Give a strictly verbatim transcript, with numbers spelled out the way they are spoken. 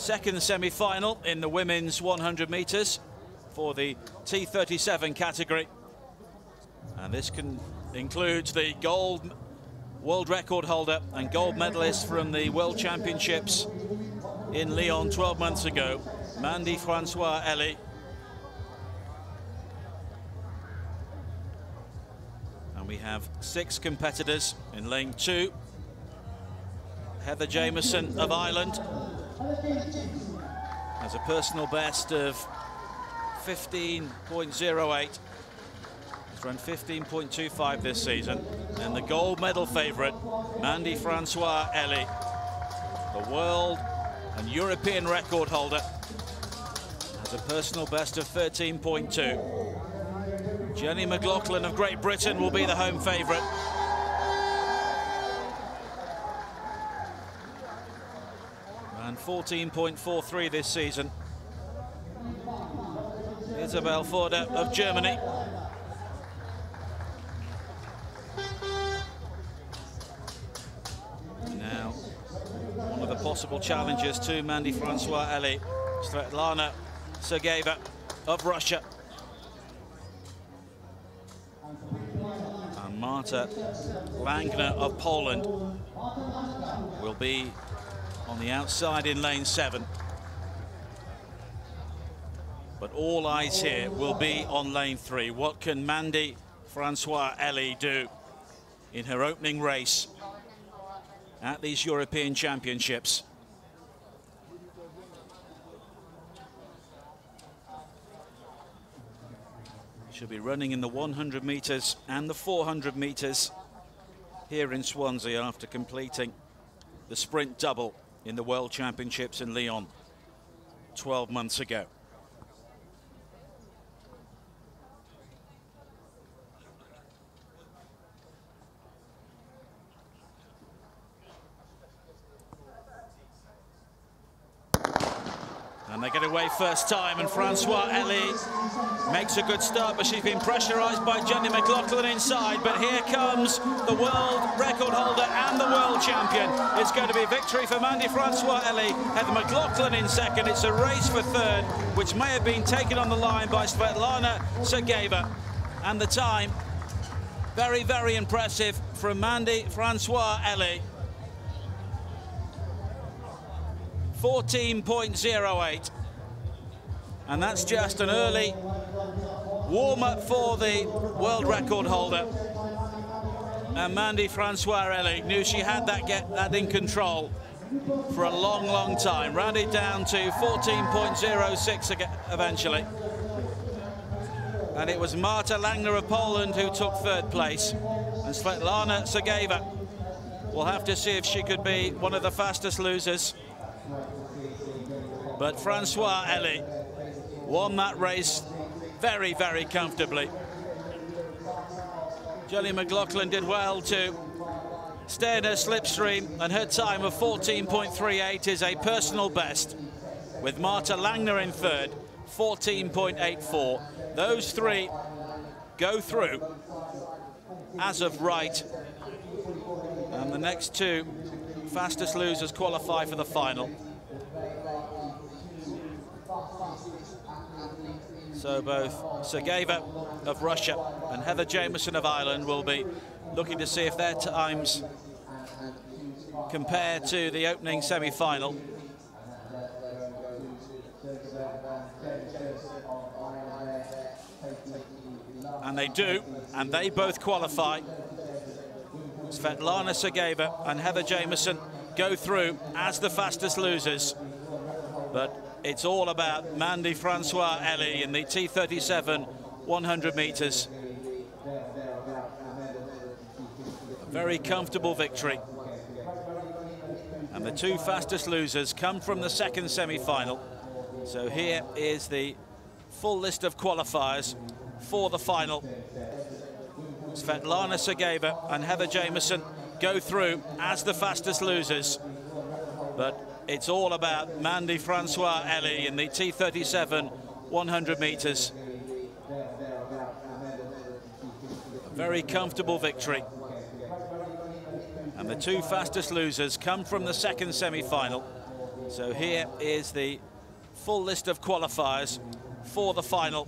Second semi-final in the women's one hundred metres for the T thirty-seven category. And this can includes the gold world record holder and gold medalist from the World Championships in Lyon twelve months ago, Mandy François-Élie. And we have six competitors in lane two. Heather Jamieson of Ireland has a personal best of fifteen point oh eight. It's run fifteen point two five this season. And the gold medal favourite, Mandy François-Élie, the world and European record holder, has a personal best of thirteen point two. Jenny McLoughlin of Great Britain will be the home favourite. And fourteen point four three this season. Isabelle Foerder of Germany. Now, one of the possible challenges to Mandy François-Élie, Svetlana Sergeeva of Russia. And Marta Langner of Poland will be on the outside in lane seven. But all eyes here will be on lane three. What can Mandy François-Élie do in her opening race at these European Championships? She'll be running in the one hundred metres and the four hundred metres here in Swansea after completing the sprint double in the World Championships in Lyon twelve months ago. And they get away first time, and François-Élie makes a good start, but she's been pressurised by Jenny McLoughlin inside. But here comes the world record holder and the world champion. It's going to be victory for Mandy François-Élie. Heather McLoughlin in second. It's a race for third, which may have been taken on the line by Svetlana Sergeeva. And the time, very, very impressive from Mandy François-Élie. fourteen point oh eight, and that's just an early warm-up for the world record holder. And Mandy François-Élie knew she had that get that in control for a long, long time. Rounded down to fourteen point oh six eventually, and it was Marta Langner of Poland who took third place, and Svetlana Sergeeva will have to see if she could be one of the fastest losers. But François-Élie won that race very, very comfortably. Jenny McLoughlin did well to stay in her slipstream, and her time of fourteen point three eight is a personal best, with Marta Langner in third, fourteen point eight four. Those three go through as of right, and the next two fastest losers qualify for the final. So both Sergeeva of Russia and Heather Jamieson of Ireland will be looking to see if their times compare to the opening semi-final. And they do, and they both qualify. Svetlana Sergeeva and Heather Jamieson go through as the fastest losers. But it's all about Mandy François-Élie in the T thirty-seven one hundred metres. A very comfortable victory. And the two fastest losers come from the second semi-final. So here is the full list of qualifiers for the final. Svetlana Sergeeva and Heather Jamieson go through as the fastest losers, but it's all about Mandy François-Élie in the T thirty-seven one hundred metres. A very comfortable victory. And the two fastest losers come from the second semi-final. So here is the full list of qualifiers for the final.